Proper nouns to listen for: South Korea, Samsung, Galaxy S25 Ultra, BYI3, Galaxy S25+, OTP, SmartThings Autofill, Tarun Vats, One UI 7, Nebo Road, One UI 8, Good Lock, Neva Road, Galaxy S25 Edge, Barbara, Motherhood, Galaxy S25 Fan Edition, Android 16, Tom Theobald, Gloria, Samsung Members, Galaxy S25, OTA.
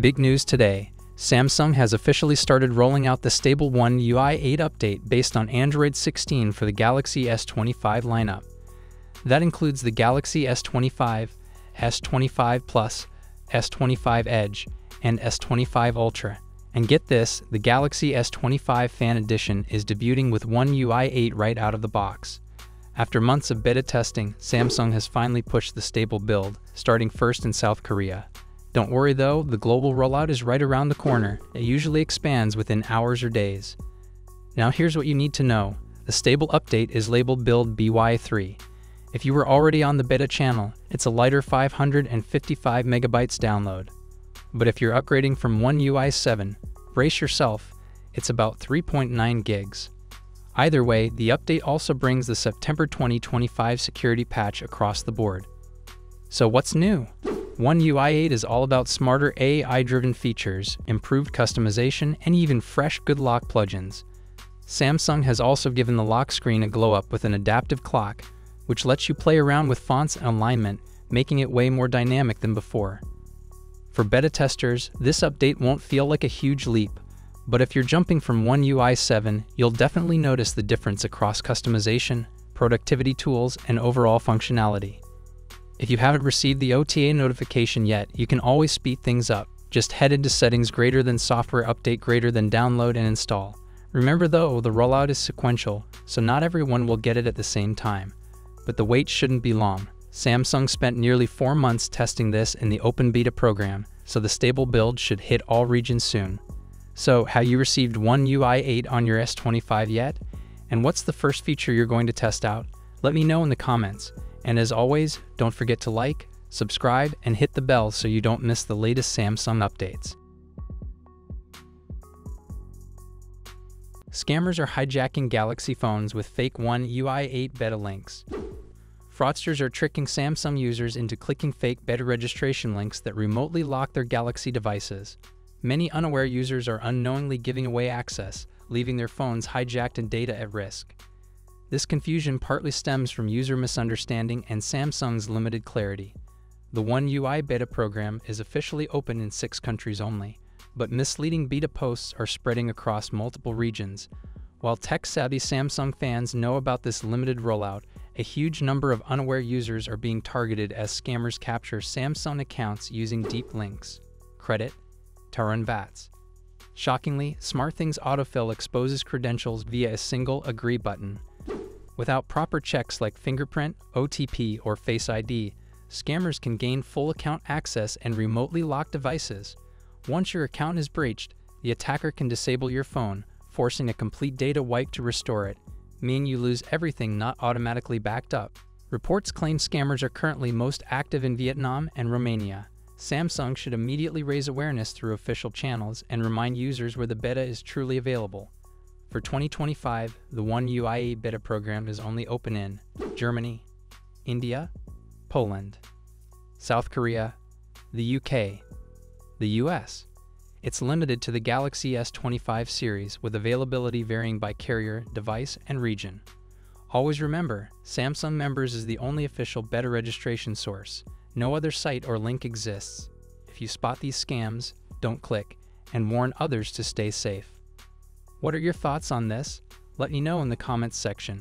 Big news today. Samsung has officially started rolling out the stable One UI 8 update based on Android 16 for the Galaxy S25 lineup. That includes the Galaxy S25, S25+, S25 Edge, and S25 Ultra. And get this, the Galaxy S25 Fan Edition is debuting with One UI 8 right out of the box. After months of beta testing, Samsung has finally pushed the stable build, starting first in South Korea. Don't worry though, the global rollout is right around the corner. It usually expands within hours or days. Now here's what you need to know. The stable update is labeled Build BYI3. If you were already on the beta channel, it's a lighter 555 megabytes download. But if you're upgrading from One UI 7, brace yourself, it's about 3.9 gigs. Either way, the update also brings the September 2025 security patch across the board. So what's new? One UI 8 is all about smarter AI-driven features, improved customization, and even fresh Good Lock plugins. Samsung has also given the lock screen a glow-up with an adaptive clock, which lets you play around with fonts and alignment, making it way more dynamic than before. For beta testers, this update won't feel like a huge leap, but if you're jumping from One UI 7, you'll definitely notice the difference across customization, productivity tools, and overall functionality. If you haven't received the OTA notification yet, you can always speed things up. Just head into settings > software update > download and install. Remember though, the rollout is sequential, so not everyone will get it at the same time. But the wait shouldn't be long. Samsung spent nearly 4 months testing this in the open beta program, so the stable build should hit all regions soon. So, have you received One UI 8 on your S25 yet? And what's the first feature you're going to test out? Let me know in the comments. And as always, don't forget to like, subscribe, and hit the bell so you don't miss the latest Samsung updates. Scammers are hijacking Galaxy phones with fake One UI 8 beta links. Fraudsters are tricking Samsung users into clicking fake beta registration links that remotely lock their Galaxy devices. Many unaware users are unknowingly giving away access, leaving their phones hijacked and data at risk. This confusion partly stems from user misunderstanding and Samsung's limited clarity. The One UI beta program is officially open in 6 countries only, but misleading beta posts are spreading across multiple regions. While tech-savvy Samsung fans know about this limited rollout, a huge number of unaware users are being targeted as scammers capture Samsung accounts using deep links. Credit, Tarun Vats. Shockingly, SmartThings Autofill exposes credentials via a single Agree button. Without proper checks like fingerprint, OTP, or Face ID, scammers can gain full account access and remotely lock devices. Once your account is breached, the attacker can disable your phone, forcing a complete data wipe to restore it, meaning you lose everything not automatically backed up. Reports claim scammers are currently most active in Vietnam and Romania. Samsung should immediately raise awareness through official channels and remind users where the beta is truly available. For 2025, the One UI 8 beta program is only open in Germany, India, Poland, South Korea, the UK, the US. It's limited to the Galaxy S25 series with availability varying by carrier, device, and region. Always remember, Samsung Members is the only official beta registration source. No other site or link exists. If you spot these scams, don't click, and warn others to stay safe. What are your thoughts on this? Let me know in the comments section.